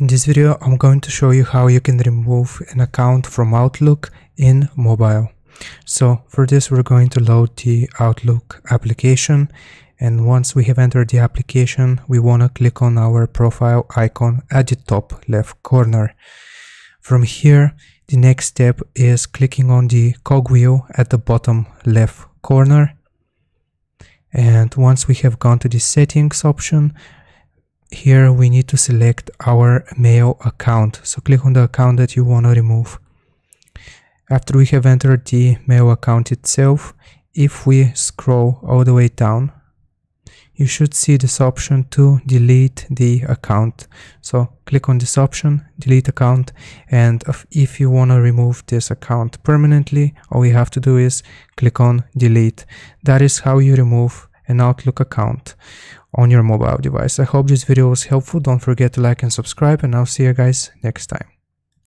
In this video, I'm going to show you how you can remove an account from Outlook in mobile. So for this, we're going to load the Outlook application. And once we have entered the application, we want to click on our profile icon at the top left corner. From here, the next step is clicking on the cogwheel at the bottom left corner. And once we have gone to the settings option, here we need to select our mail account. So click on the account that you want to remove. After we have entered the mail account itself, if we scroll all the way down, you should see this option to delete the account. So click on this option, delete account, and if you want to remove this account permanently, all you have to do is click on delete. That is how you remove an Outlook account on your mobile device. I hope this video was helpful. Don't forget to like and subscribe, and I'll see you guys next time.